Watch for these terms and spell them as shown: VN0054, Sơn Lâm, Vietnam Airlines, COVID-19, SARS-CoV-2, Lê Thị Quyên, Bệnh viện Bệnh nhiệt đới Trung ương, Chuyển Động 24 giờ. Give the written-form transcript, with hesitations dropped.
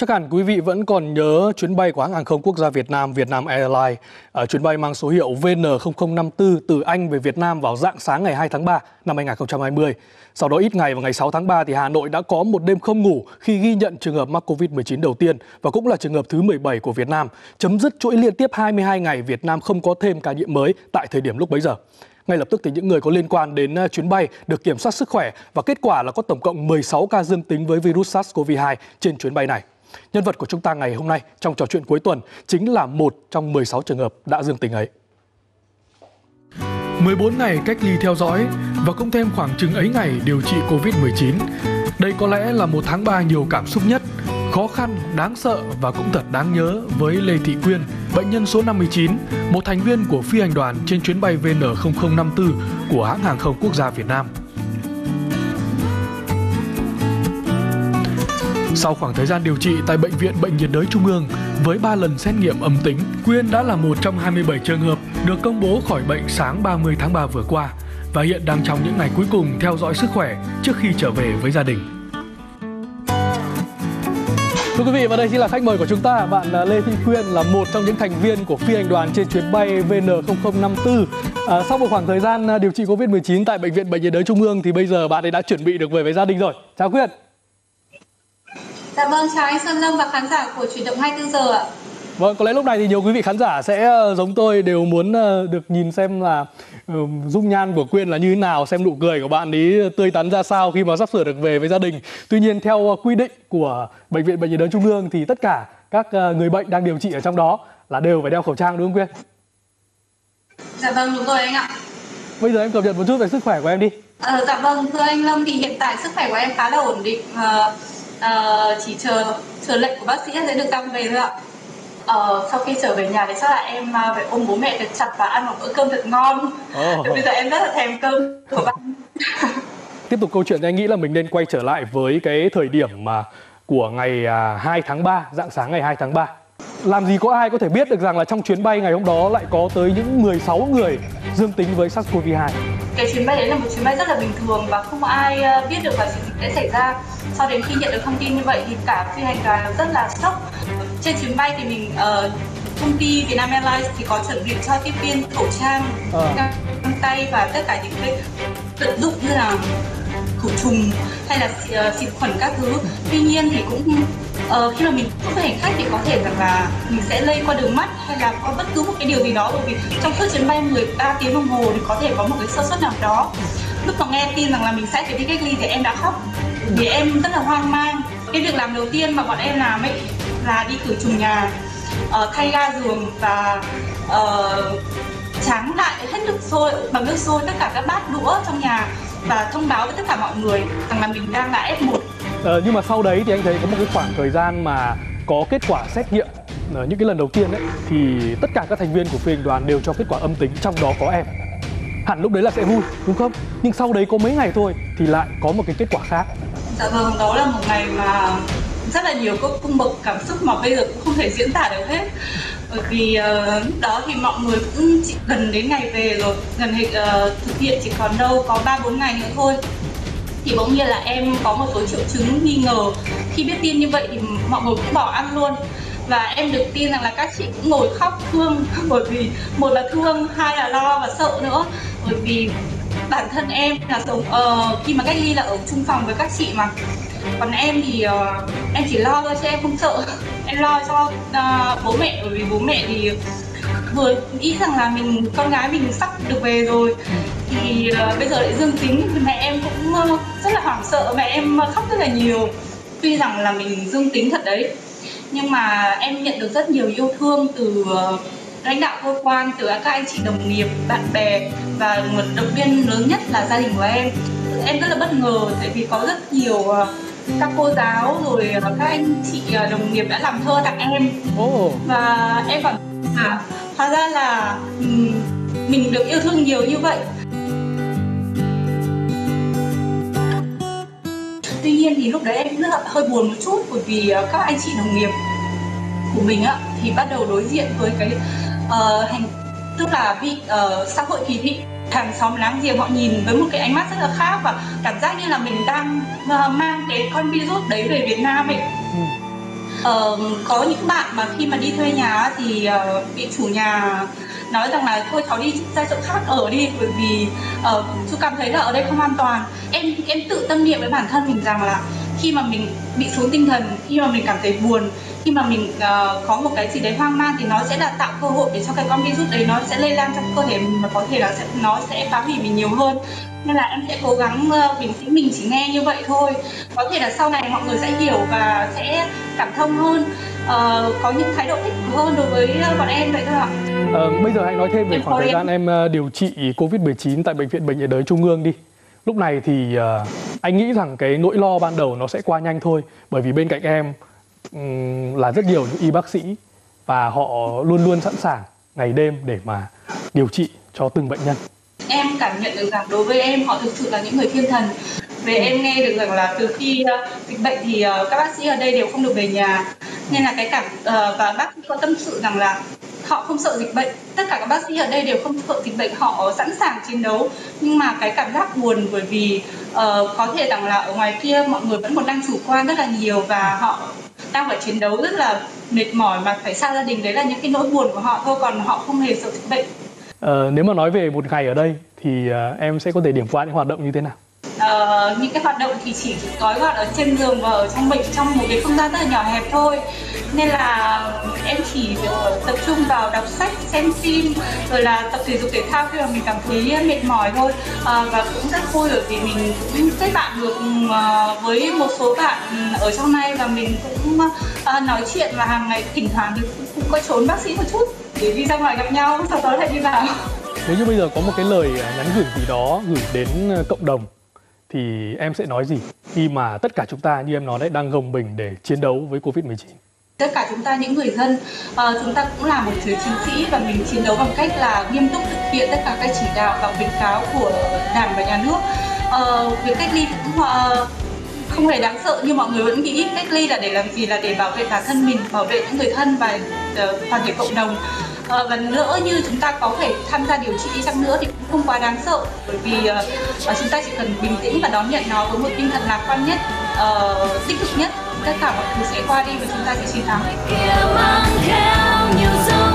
Chắc hẳn quý vị vẫn còn nhớ chuyến bay của hãng hàng không quốc gia Việt Nam, Vietnam Airlines. Chuyến bay mang số hiệu VN0054 từ Anh về Việt Nam vào rạng sáng ngày 2 tháng 3 năm 2020. Sau đó ít ngày vào ngày 6 tháng 3 thì Hà Nội đã có một đêm không ngủ khi ghi nhận trường hợp mắc Covid-19 đầu tiên và cũng là trường hợp thứ 17 của Việt Nam, chấm dứt chuỗi liên tiếp 22 ngày Việt Nam không có thêm ca nhiễm mới tại thời điểm lúc bấy giờ. Ngay lập tức thì những người có liên quan đến chuyến bay được kiểm soát sức khỏe và kết quả là có tổng cộng 16 ca dương tính với virus SARS-CoV-2 trên chuyến bay này. Nhân vật của chúng ta ngày hôm nay trong trò chuyện cuối tuần chính là một trong 16 trường hợp đã dương tính ấy. 14 ngày cách ly theo dõi và cũng thêm khoảng chừng ấy ngày điều trị Covid-19. Đây có lẽ là một tháng 3 nhiều cảm xúc nhất, khó khăn, đáng sợ và cũng thật đáng nhớ với Lê Thị Quyên, bệnh nhân số 59, một thành viên của phi hành đoàn trên chuyến bay VN0054 của hãng hàng không quốc gia Việt Nam. Sau khoảng thời gian điều trị tại Bệnh viện Bệnh nhiệt đới Trung ương, với 3 lần xét nghiệm âm tính, Quyên đã là một trong 27 trường hợp được công bố khỏi bệnh sáng 30 tháng 3 vừa qua và hiện đang trong những ngày cuối cùng theo dõi sức khỏe trước khi trở về với gia đình. Thưa quý vị, và đây chính là khách mời của chúng ta. Bạn Lê Thị Quyên là một trong những thành viên của phi hành đoàn trên chuyến bay VN0054. Sau một khoảng thời gian điều trị Covid-19 tại Bệnh viện Bệnh nhiệt đới Trung ương thì bây giờ bạn ấy đã chuẩn bị được về với gia đình rồi. Chào Quyên. Dạ vâng, chào anh Sơn Lâm và khán giả của Chuyển Động 24 giờ ạ. Vâng, có lẽ lúc này thì nhiều quý vị khán giả sẽ giống tôi đều muốn được nhìn xem là dung nhan của Quyên là như thế nào, xem nụ cười của bạn ấy tươi tắn ra sao khi mà sắp sửa được về với gia đình. Tuy nhiên theo quy định của Bệnh viện Bệnh nhiệt đới Trung ương thì tất cả các người bệnh đang điều trị ở trong đó là đều phải đeo khẩu trang, đúng không Quyên? Dạ vâng, đúng rồi anh ạ. Bây giờ em cập nhật một chút về sức khỏe của em đi. Dạ vâng, thưa anh Lâm thì hiện tại sức khỏe của em khá là ổn định. Chỉ chờ lệnh của bác sĩ sẽ được tăng về thôi ạ. Sau khi trở về nhà thì chắc là em phải ôm bố mẹ thật chặt và ăn một bữa cơm thật ngon. Bây giờ em rất là thèm cơm của bác. Tiếp tục câu chuyện, anh nghĩ là mình nên quay trở lại với cái thời điểm mà của ngày 2 tháng 3, rạng sáng ngày 2 tháng 3. Làm gì có ai có thể biết được rằng là trong chuyến bay ngày hôm đó lại có tới những 16 người dương tính với SARS-CoV-2. Cái chuyến bay đấy là một chuyến bay rất là bình thường và không ai biết được là chuyện gì đã xảy ra. Cho đến khi nhận được thông tin như vậy thì cả phi hành đoàn rất là sốc. Trên chuyến bay thì mình công ty Vietnam Airlines thì có chuẩn bị cho tiếp viên khẩu trang, găng tay và tất cả những cái vật dụng như là khử trùng hay là xịt khuẩn các thứ. Tuy nhiên thì cũng khi mà mình tiếp với hành khách thì có thể rằng là mình sẽ lây qua đường mắt hay là có bất cứ một cái điều gì đó, bởi vì trong suốt chuyến bay 13 tiếng đồng hồ thì có thể có một cái sơ suất nào đó. Lúc mà nghe tin rằng là mình sẽ phải đi cách ly thì em đã khóc, vì em rất là hoang mang. Cái việc làm đầu tiên mà bọn em làm ấy là đi khử trùng nhà, thay ga giường và tráng lại hết nước sôi bằng nước sôi tất cả các bát đũa trong nhà và thông báo với tất cả mọi người rằng là mình đang là F1. Nhưng mà sau đấy thì anh thấy có một cái khoảng thời gian mà có kết quả xét nghiệm những cái lần đầu tiên ấy, thì tất cả các thành viên của phi hành đoàn đều cho kết quả âm tính, trong đó có em. Hẳn lúc đấy là sẽ vui, đúng không? Nhưng sau đấy có mấy ngày thôi thì lại có một cái kết quả khác. Dạ vâng, đó là một ngày mà rất là nhiều các cung bậc cảm xúc mà bây giờ cũng không thể diễn tả được hết. Bởi vì đó thì mọi người cũng chỉ gần đến ngày về rồi, gần thực hiện chỉ còn đâu có 3-4 ngày nữa thôi. Thì bỗng nhiên là em có một số triệu chứng nghi ngờ. Khi biết tin như vậy thì mọi người cũng bỏ ăn luôn. Và em được tin rằng là các chị cũng ngồi khóc thương, bởi vì một là thương, hai là lo và sợ nữa. Bởi vì bản thân em là sống khi mà cách ly là ở chung phòng với các chị mà. Còn em thì em chỉ lo thôi chứ em không sợ. Em lo cho bố mẹ, bởi vì bố mẹ thì vừa nghĩ rằng là mình, con gái mình sắp được về rồi thì bây giờ lại dương tính thì mẹ em cũng rất là hoảng sợ, mẹ em khóc rất là nhiều. Tuy rằng là mình dương tính thật đấy, nhưng mà em nhận được rất nhiều yêu thương từ lãnh đạo cơ quan, từ các anh chị đồng nghiệp, bạn bè và một động viên lớn nhất là gia đình của em. Em rất là bất ngờ tại vì có rất nhiều các cô giáo rồi các anh chị đồng nghiệp đã làm thơ tặng em. Và em còn hóa ra là mình được yêu thương nhiều như vậy. Tuy nhiên thì lúc đấy em rất là hơi buồn một chút, bởi vì các anh chị đồng nghiệp của mình á, thì bắt đầu đối diện với cái tức là bị xã hội kỳ thị, hàng xóm láng giềng họ nhìn với một cái ánh mắt rất là khác và cảm giác như là mình đang mang cái con virus đấy về Việt Nam ấy. Có những bạn mà khi mà đi thuê nhà thì bị chủ nhà nói rằng là thôi cháu đi ra chỗ khác ở đi, bởi vì chú cảm thấy là ở đây không an toàn. Em tự tâm niệm với bản thân mình rằng là khi mà mình bị xuống tinh thần, khi mà mình cảm thấy buồn, khi mà mình có một cái gì đấy hoang mang thì nó sẽ là tạo cơ hội để cho cái con virus đấy nó sẽ lây lan trong cơ thể mình, và có thể là nó sẽ phá hủy mình nhiều hơn. Nên là em sẽ cố gắng bình tĩnh, mình chỉ nghe như vậy thôi. Có thể là sau này mọi người sẽ hiểu và sẽ cảm thông hơn, có những thái độ tích cực hơn đối với bọn em vậy thôi ạ. Bây giờ hãy nói thêm về khoảng thời gian em điều trị Covid-19 tại Bệnh viện Bệnh nhiệt đới Trung ương đi. Lúc này thì anh nghĩ rằng cái nỗi lo ban đầu nó sẽ qua nhanh thôi, bởi vì bên cạnh em là rất nhiều những y bác sĩ và họ luôn luôn sẵn sàng ngày đêm để mà điều trị cho từng bệnh nhân. Em cảm nhận được rằng đối với em họ thực sự là những người thiên thần. Về em nghe được rằng là từ khi dịch bệnh thì các bác sĩ ở đây đều không được về nhà, nên là cái cảm và bác sĩ có tâm sự rằng là họ không sợ dịch bệnh, tất cả các bác sĩ ở đây đều không sợ dịch bệnh, họ sẵn sàng chiến đấu. Nhưng mà cái cảm giác buồn, bởi vì có thể rằng là ở ngoài kia mọi người vẫn còn đang chủ quan rất là nhiều và họ đang phải chiến đấu rất là mệt mỏi mà phải xa gia đình, đấy là những cái nỗi buồn của họ thôi, còn họ không hề sợ dịch bệnh. Nếu mà nói về một ngày ở đây thì em sẽ có thể điểm qua những hoạt động như thế nào? Những cái hoạt động thì chỉ gói gọn ở trên giường và ở trong bệnh, trong một cái không gian rất là nhỏ hẹp thôi, nên là em chỉ tập trung vào đọc sách, xem phim, rồi là tập thể dục thể thao khi mà mình cảm thấy mệt mỏi thôi. Và cũng rất vui bởi vì mình cũng kết bạn được với một số bạn ở trong này, và mình cũng nói chuyện, và hàng ngày thỉnh thoảng thì cũng có trốn bác sĩ một chút để đi ra ngoài gặp nhau, sau đó lại đi vào. Nếu như bây giờ có một cái lời nhắn gửi gì đó gửi đến cộng đồng thì em sẽ nói gì khi mà tất cả chúng ta, như em nói đấy, đang gồng mình để chiến đấu với Covid-19? Tất cả chúng ta những người dân, chúng ta cũng là một chiến sĩ, và mình chiến đấu bằng cách là nghiêm túc thực hiện tất cả các chỉ đạo và khuyến cáo của Đảng và Nhà nước. Việc cách ly cũng không hề đáng sợ như mọi người vẫn nghĩ. Cách ly là để làm gì? Là để bảo vệ bản thân mình, bảo vệ những người thân và toàn thể cộng đồng. Và lỡ như chúng ta có thể tham gia điều trị đi chăng nữa thì cũng không quá đáng sợ, bởi vì chúng ta chỉ cần bình tĩnh và đón nhận nó với một tinh thần lạc quan nhất, tích cực nhất, tất cả mọi thứ sẽ qua đi và chúng ta sẽ chiến thắng.